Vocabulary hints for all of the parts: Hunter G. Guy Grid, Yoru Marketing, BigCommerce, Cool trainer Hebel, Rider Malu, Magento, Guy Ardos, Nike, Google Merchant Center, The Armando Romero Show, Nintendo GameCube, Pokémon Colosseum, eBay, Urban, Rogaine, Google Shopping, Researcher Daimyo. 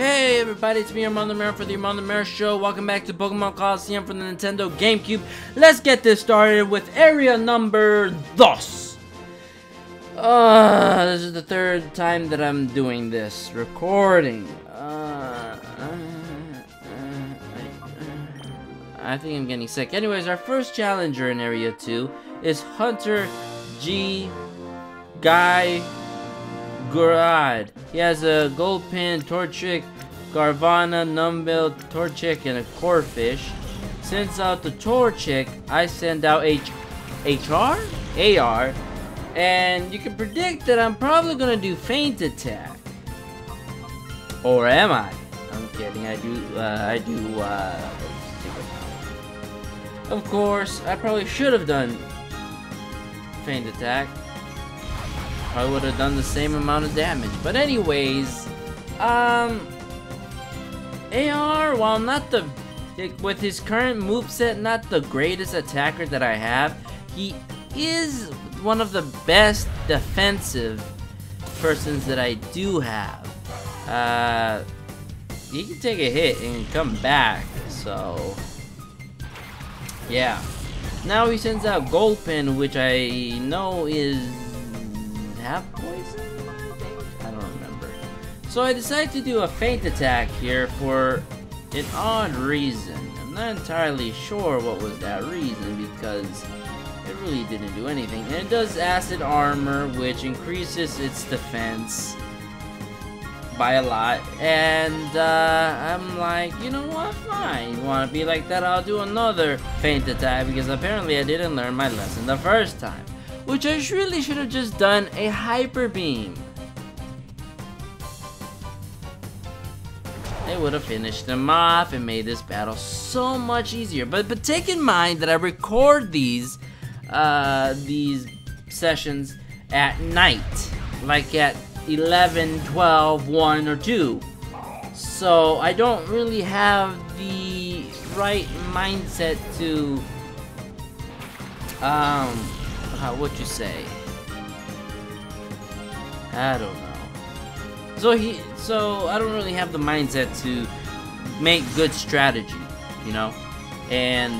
Hey everybody, it's me, Armando Romero for the Armando Romero Show. Welcome back to Pokémon Colosseum for the Nintendo GameCube. Let's get this started with area number 2. This is the 3rd time that I'm doing this recording. I think I'm getting sick. Anyways, our first challenger in area 2 is Hunter G. Guy Grid. He has a gold pin, Torchic, Garvana, Numbil, Torchic, and a Corphish. Sends out the Torchic, I send out AR, and you can predict that I'm probably gonna do Faint Attack. Or am I? I'm kidding. I do. Of course, I probably should have done Faint Attack. Probably would have done the same amount of damage. But anyways, AR, while not the, with his current moveset, not the greatest attacker that I have, he is one of the best defensive persons that I do have. He can take a hit and come back, so yeah. Now he sends out Golpin, which I know is half poison, I think? I don't remember. So I decided to do a Faint Attack here for an odd reason. I'm not entirely sure what was that reason, because it really didn't do anything. And it does Acid Armor, which increases its defense by a lot. And I'm like, you know what, fine. You want to be like that, I'll do another Faint Attack, because apparently I didn't learn my lesson the first time. Which I really should have just done a Hyper Beam. They would have finished him off and made this battle so much easier. But take in mind that I record these sessions at night. Like at 11, 12, 1, or 2. So I don't really have the right mindset to what you say? I don't know. So I don't really have the mindset to make good strategy, you know. And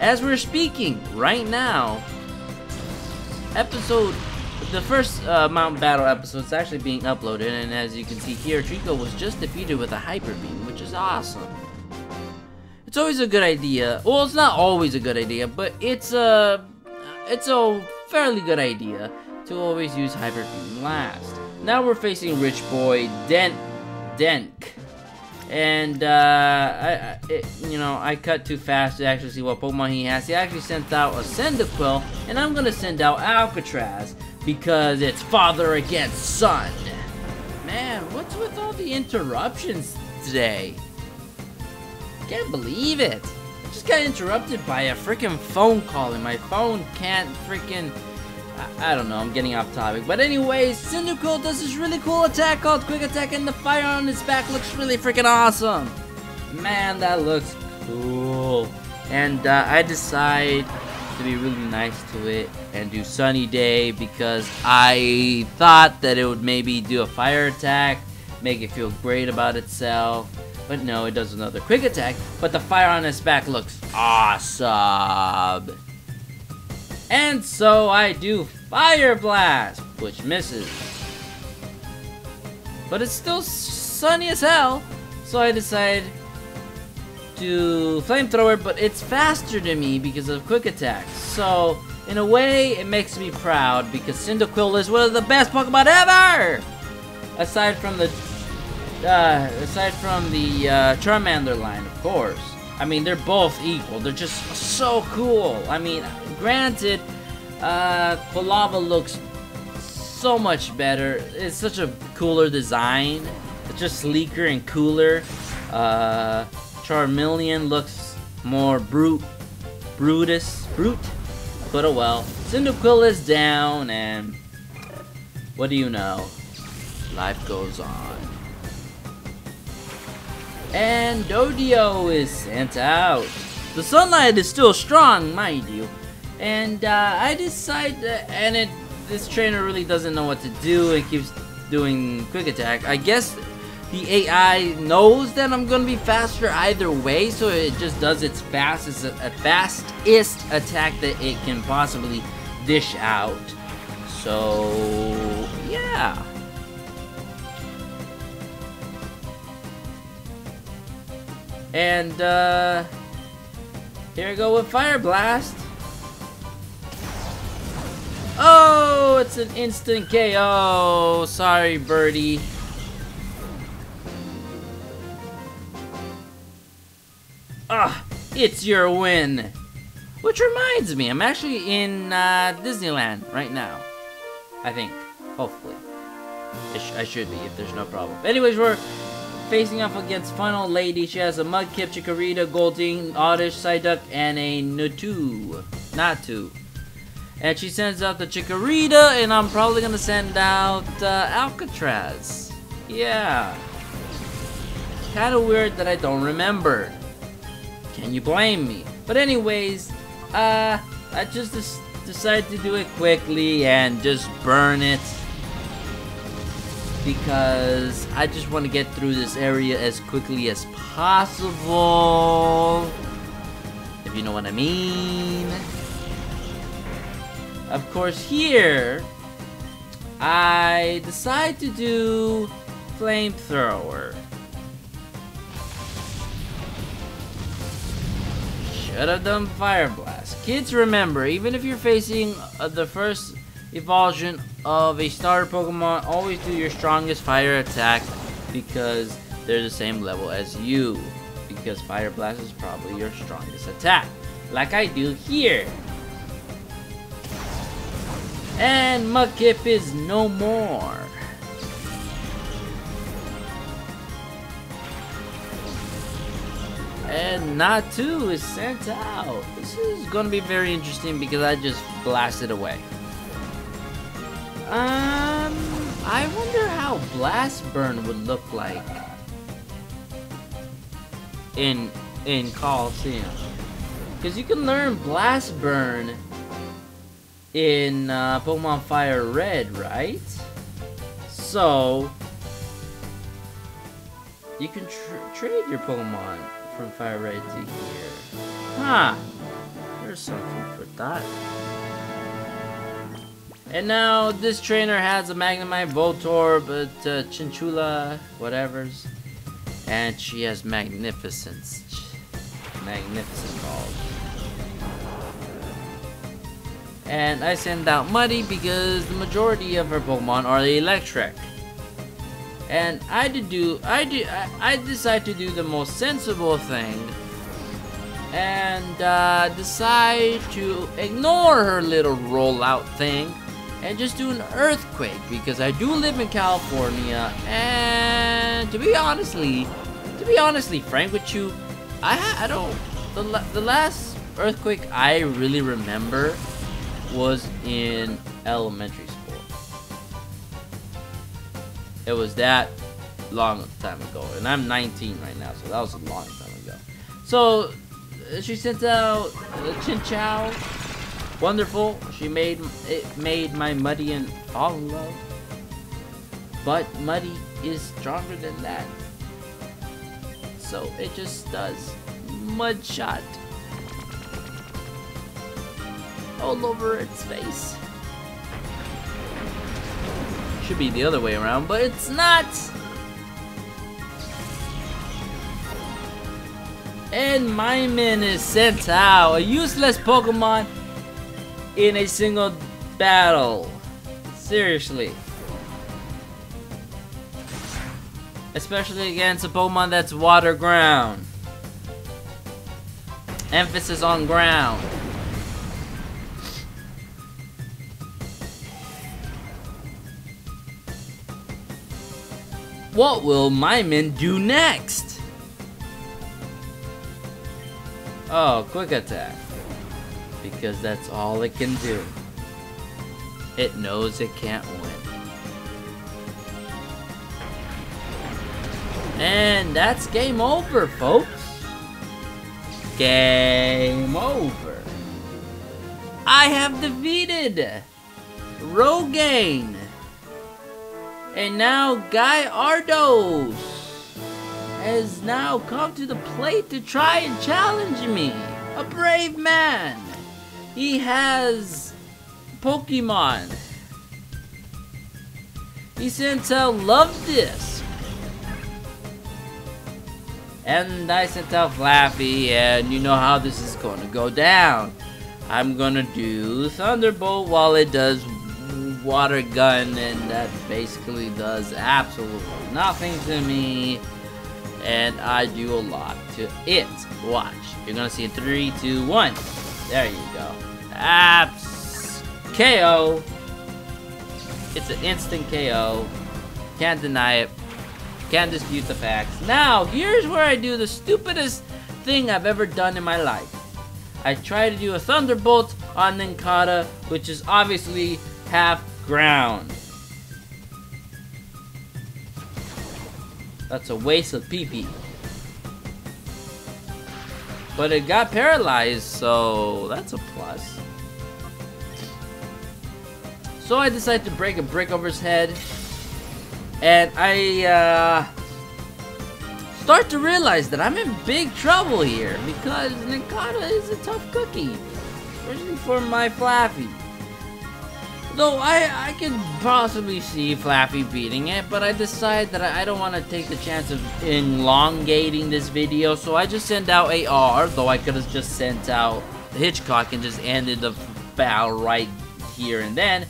as we're speaking right now, the first Mount Battle episode is actually being uploaded, and as you can see here, Trico was just defeated with a Hyper Beam, which is awesome. It's always a good idea. Well, it's not always a good idea, but it's a fairly good idea to always use Hyper Beam last. Now we're facing Rich Boy Denk, and I cut too fast to actually see what Pokemon he has. He actually sent out a Cyndaquil, and I'm gonna send out Alcatraz because it's father against son. Man, what's with all the interruptions today? I can't believe it. I just got interrupted by a freaking phone call, and my phone can't freaking... I don't know, I'm getting off topic. But anyways, Cyndaquil does this really cool attack called Quick Attack, and the fire on his back looks really freaking awesome. Man, that looks cool. And I decide to be really nice to it and do Sunny Day because I thought that it would maybe do a fire attack, make it feel great about itself. But no, it does another Quick Attack, but the fire on its back looks awesome. And so I do Fire Blast, which misses. But it's still sunny as hell, so I decide to Flamethrower, but it's faster than me because of Quick Attack. So, in a way, it makes me proud because Cyndaquil is one of the best Pokemon ever! Aside from the Charmander line, of course. I mean, they're both equal. They're just so cool. I mean, granted, Quilava looks so much better. It's such a cooler design. It's just sleeker and cooler. Charmeleon looks more brute. But oh well. Cyndaquil is down, and what do you know? Life goes on. And Dodio is sent out. The sunlight is still strong, mind you. And I decide, this trainer really doesn't know what to do. It keeps doing quick attack. I guess the AI knows that I'm gonna be faster either way, so it just does its fastest attack that it can possibly dish out. So yeah. And here we go with Fire Blast. Oh, it's an instant KO. Sorry, birdie. Ah, it's your win. Which reminds me, I'm actually in Disneyland right now. I think, hopefully. I should be if there's no problem. Anyways, we're facing off against Funnel Lady. She has a Mudkip, Chikorita, Goldeen, Oddish, Psyduck, and a Natu. And she sends out the Chikorita, and I'm probably gonna send out Alcatraz. Yeah. Kinda weird that I don't remember. Can you blame me? But anyways, I just decided to do it quickly and just burn it, because I just want to get through this area as quickly as possible, if you know what I mean. Of course, here I decide to do Flamethrower. Should have done Fire Blast. Kids, remember, even if you're facing the first evolution of a starter Pokemon, always do your strongest fire attack, because they're the same level as you, because Fire Blast is probably your strongest attack, like I do here. And Mudkip is no more. And Natu is sent out. This is gonna be very interesting because I just blasted away. I wonder how Blast Burn would look like in Colosseum, because you can learn Blast Burn in Pokemon Firered, right? So you can trade your Pokemon from Firered to here. Huh? There's something for that. And now this trainer has a Magnemite, Voltorb, but Chinchula, whatever's, and she has magnificent balls. And I send out Muddy because the majority of her Pokemon are the electric. And I decide to do the most sensible thing, and decide to ignore her little rollout thing and just do an earthquake, because I do live in California. And to be honestly frank with you, I don't, the last earthquake I really remember was in elementary school. It was that long time ago, and I'm 19 right now, so that was a long time ago. So she sent out Chinchou. Wonderful, she made my Muddy and all love. But Muddy is stronger than that, so it just does Mud Shot all over its face. Should be the other way around, but it's not. And Mime is sent out, a useless Pokemon in a single battle. Seriously. Especially against a Pokemon that's water ground. Emphasis on ground. What will Mime do next? Oh, quick attack. Because that's all it can do. It knows it can't win. And that's game over, folks. Game over. I have defeated Rogaine. And now Guy Ardos has now come to the plate to try and challenge me. A brave man. He has Pokemon. He sent out Love Disc. And I sent out Flappy, and you know how this is going to go down. I'm going to do Thunderbolt while it does Water Gun, and that basically does absolutely nothing to me. And I do a lot to it. Watch. You're going to see 3, 2, 1. There you go. Abs KO. It's an instant KO. Can't deny it. Can't dispute the facts. Now, here's where I do the stupidest thing I've ever done in my life. I try to do a Thunderbolt on Nincada, which is obviously half ground. That's a waste of PP. But it got paralyzed, so that's a plus. So I decided to break a brick over his head, and I start to realize that I'm in big trouble here because Nincada is a tough cookie, especially for my Flappy. Though I could possibly see Flappy beating it, but I decide that I don't want to take the chance of elongating this video, so I just send out AR, though I could have just sent out Hitchcock and just ended the battle right here and then.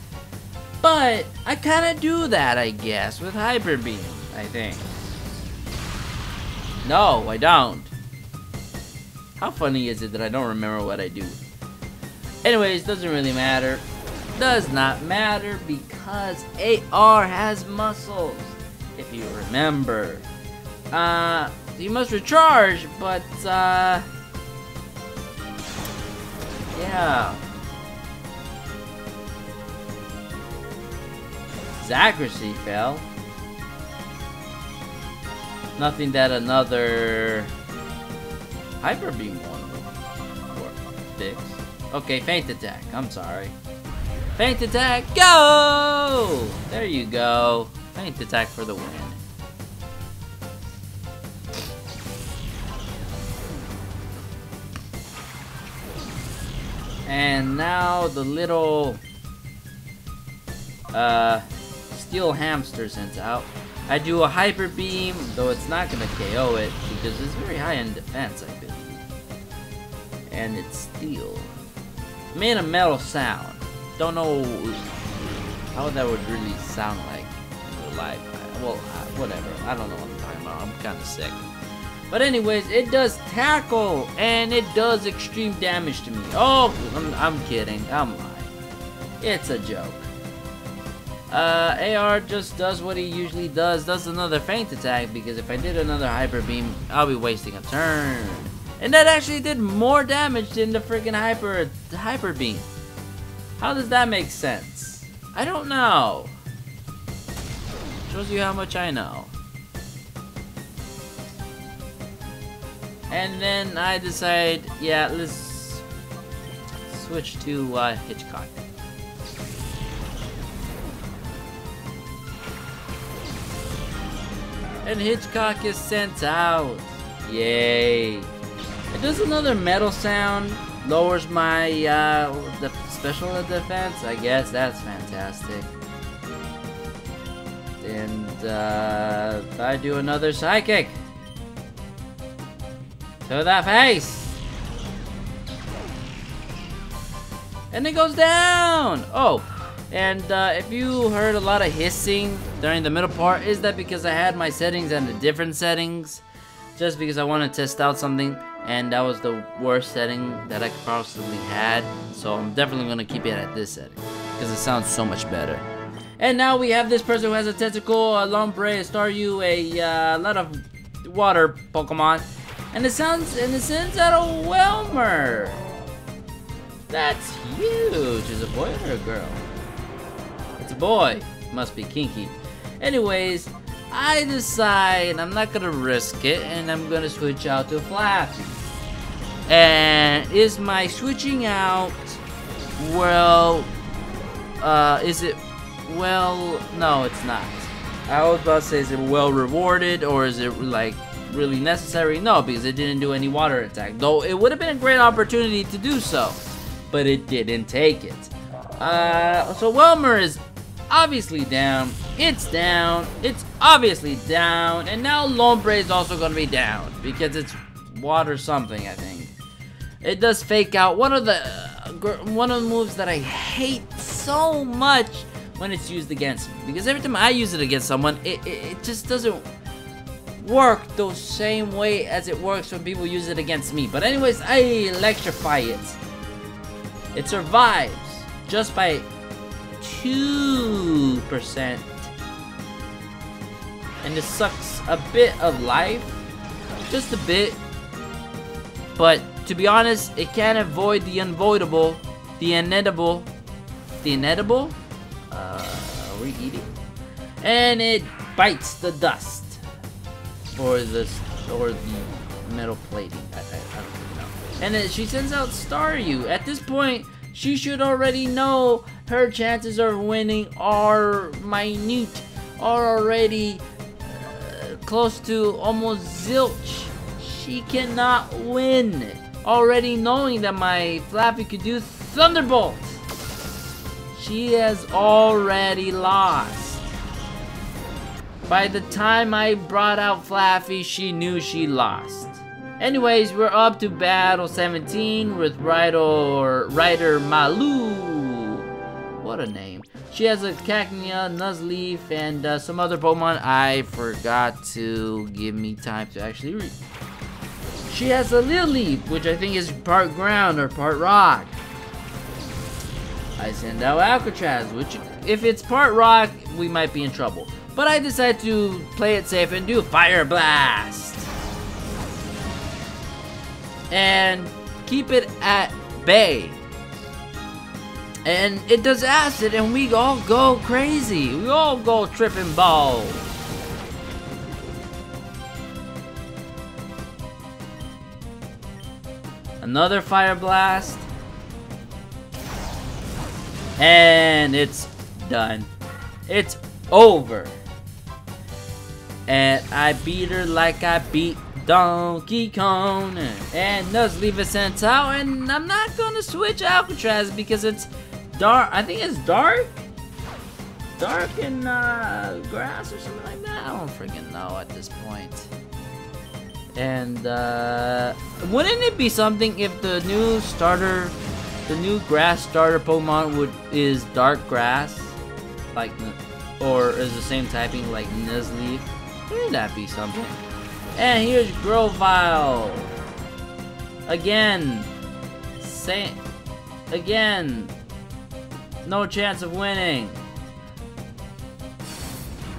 But I kind of do that, I guess, with Hyper Beam, I think. No, I don't. How funny is it that I don't remember what I do? Anyways, doesn't really matter. Does not matter because AR has muscles, if you remember. You must recharge, but yeah. His accuracy fell. Nothing that another Hyper Beam one would fix. Okay, Feint Attack, I'm sorry. Feint Attack, go! There you go. Feint Attack for the win. And now the little Steel Hamster sends out. I do a Hyper Beam, though it's not going to KO it because it's very high in defense, I believe. And it's steel. Made a metal sound. Don't know how that would really sound like in real life. Well, whatever. I don't know what I'm talking about. I'm kind of sick. But anyways, it does tackle and it does extreme damage to me. Oh, I'm kidding. I'm lying. It's a joke. AR just does what he usually does another Feint Attack, because if I did another Hyper Beam, I'll be wasting a turn. And that actually did more damage than the freaking Hyper Beam. How does that make sense? I don't know. Shows you how much I know. And then I decide, yeah, let's switch to Hitchcock. And Hitchcock is sent out. Yay. It does another metal sound. Lowers my the special defense, I guess. That's fantastic. And I do another psychic to the face, and it goes down. Oh, and if you heard a lot of hissing during the middle part, is that because I had my settings and the different settings, just because I want to test out something. And that was the worst setting that I could possibly had, so I'm definitely gonna keep it at this setting because it sounds so much better. And now we have this person who has a Tentacle, a Lombre, a Staryu, a lot of water Pokemon, and it sends out a Whelmer. That's huge. Is it a boy or a girl? It's a boy. Must be kinky. Anyways, I decide I'm not gonna risk it, and I'm gonna switch out to Flappy. And is my switching out, well, is it, well, no, it's not. I was about to say, is it well rewarded or is it like really necessary? No, because it didn't do any water attack, though it would have been a great opportunity to do so, but it didn't take it. So Wilmer is obviously down. It's down. It's obviously down. And now Lombre is also going to be down because it's water something, I think. It does fake out. One of the moves that I hate so much when it's used against me, because every time I use it against someone, it just doesn't work the same way as it works when people use it against me. But anyways, I electrify it. It survives just by 2%, and it sucks a bit of life, just a bit, but to be honest, it can't avoid the unavoidable, the inedible, we eat it, and it bites the dust, or the metal plating, I don't really know. And then she sends out Staryu. At this point, she should already know her chances of winning are minute, are already close to almost zilch. She cannot win. Already knowing that my Flappy could do Thunderbolt, she has already lost. By the time I brought out Flappy, she knew she lost. Anyways, we're up to battle 17 with Rider Malu. What a name. She has a Cacnea, Nuzleaf, and some other Pokemon. I forgot to give me time to actually read. She has a Lillipup, which I think is part ground or part rock. I send out Alcatraz, which if it's part rock, we might be in trouble. But I decide to play it safe and do Fire Blast. And keep it at bay. And it does acid and we all go crazy. We all go tripping balls. Another Fire Blast. And it's done. It's over. And I beat her like I beat Donkey Kong, and Nuzleaf is sent out, and I'm not gonna switch Alcatraz because it's dark. I think it's dark and grass or something like that. I don't freaking know at this point. And wouldn't it be something if the new starter, the new grass starter Pokemon is dark grass, like, or is the same typing like Nuzleaf? Wouldn't that be something? And here's Grovyle. Again. Again. No chance of winning.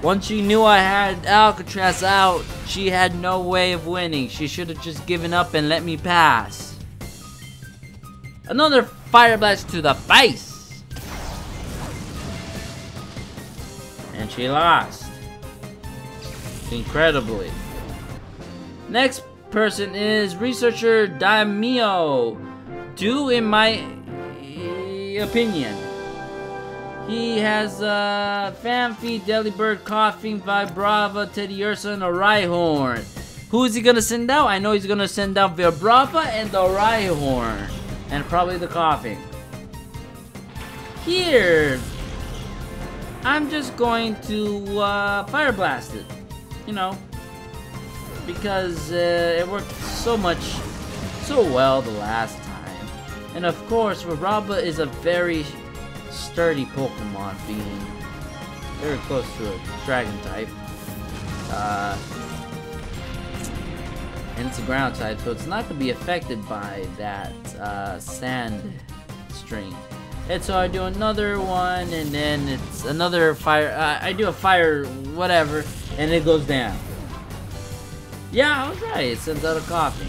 Once she knew I had Alcatraz out, she had no way of winning. She should have just given up and let me pass. Another Fire Blast to the face. And she lost. Incredibly. Next person is Researcher Daimyo. Due in my opinion. He has Fanfy, Delibird, Coughing, Vibrava, Teddy Ursa, and a Rhyhorn. Who is he gonna send out? I know he's gonna send out Vibrava and the Rhyhorn. And probably the Coughing. Here, I'm just going to Fire Blast it. You know. Because it worked so well the last time. And of course, Vibrava is a very sturdy Pokemon, being very close to a Dragon type. And it's a Ground type, so it's not going to be affected by that Sand Stream. And so I do another one, and then it's another Fire, I do a Fire whatever, and it goes down. Yeah, I was right. It sends out a Coughing.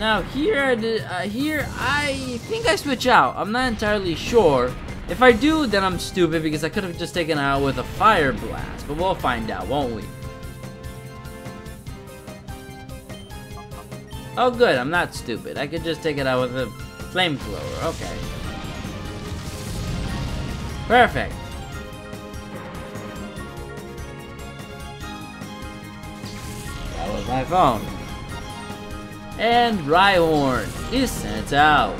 Now here I think I switch out. I'm not entirely sure. If I do, then I'm stupid because I could have just taken out with a Fire Blast. But we'll find out, won't we? Oh, good. I'm not stupid. I could just take it out with a Flamethrower. Okay. Perfect. my phone. And Rhyhorn is sent out.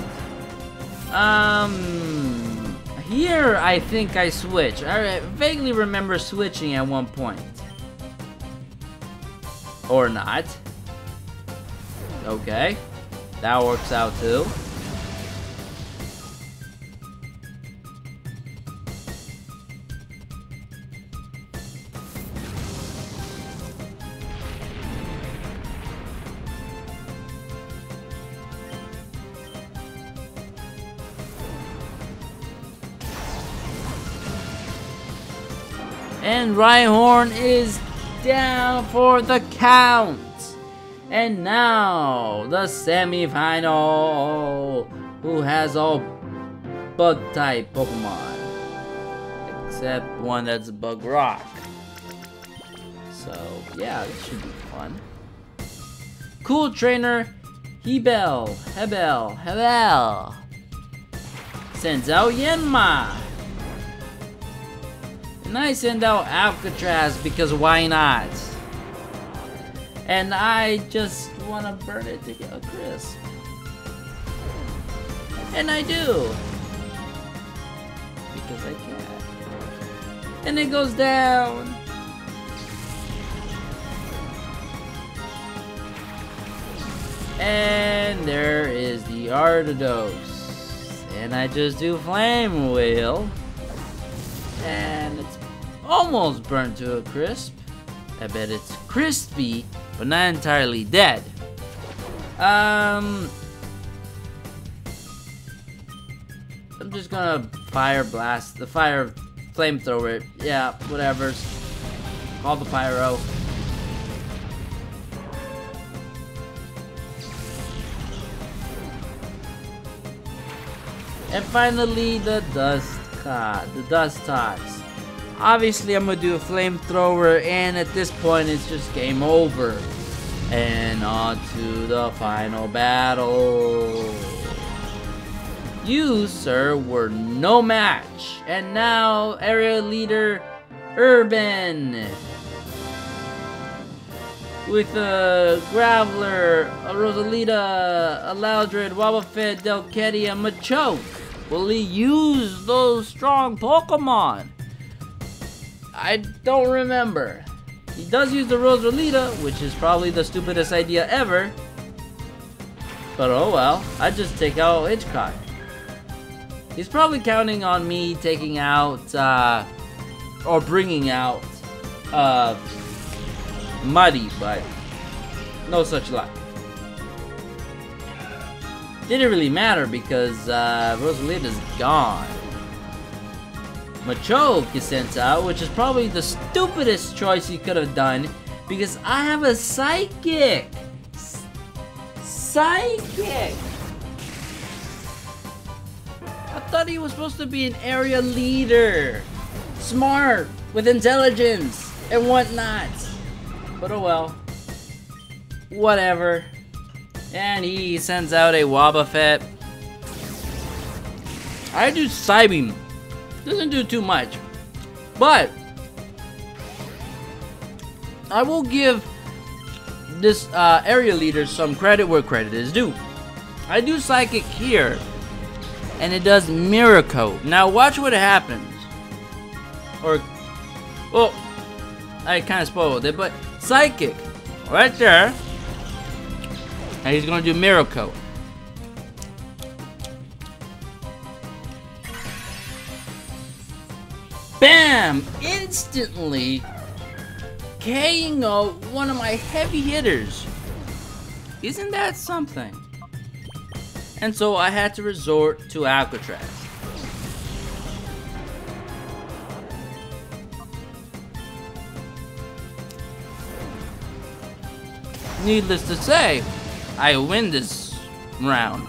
Here I think I switch. I vaguely remember switching at one point. Or not. Okay. That works out too. And Rhyhorn is down for the count. And now, the semi-final. Who has all bug-type Pokemon? Except one that's Bug Rock. So, yeah, that should be fun. Cool trainer Hebel. Sends out Yanma. And I send out Alcatraz because why not? And I just want to burn it to get a crisp. And I do. Because I can. And it goes down. And there is the Ardos. And I just do Flame Wheel. And it's almost burnt to a crisp. I bet it's crispy. But not entirely dead. I'm just gonna fire blast the fire flamethrower. Yeah, whatever. Call the pyro. And finally, the dust tots. Obviously, I'm gonna do a flamethrower, and at this point, it's just game over. And on to the final battle. You, sir, were no match. And now, area leader, Urban. With a Graveler, a Rosalita, a Loudred, Wobbuffet, Delcatty, and Machoke. Will he use those strong Pokemon? I don't remember. He does use the Rosalita, which is probably the stupidest idea ever. But oh well, I just take out Hitchcock. He's probably counting on me taking out, or bringing out, Muddy, but no such luck. Didn't really matter because, Rosalita's gone. Machoke is sent out, which is probably the stupidest choice he could have done because I have a Psychic! Psychic! I thought he was supposed to be an area leader! Smart! With intelligence! And whatnot! But oh well. Whatever. And he sends out a Wobbuffet. I do Psybeam. Doesn't do too much, but I will give this area leader some credit where credit is due. I do Psychic here, and it does Miracle. Now watch what happens. Or, well, I kind of spoiled it, but Psychic right there, and he's gonna do Miracle. Bam! Instantly KO one of my heavy hitters. Isn't that something? And so I had to resort to Alcatraz. Needless to say, I win this round.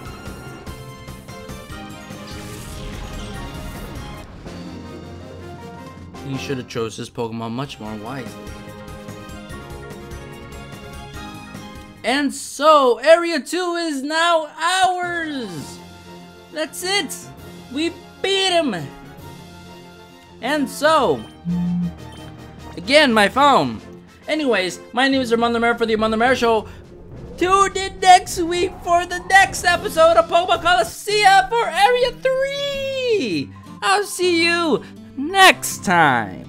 He should have chose his Pokemon much more wisely. And so, Area 2 is now ours! That's it! We beat him! And so, again, my phone. Anyways, my name is Armando Romero for the Armando Romero Show. Tune in next week for the next episode of Pokémon Colosseum for Area 3! I'll see you next time!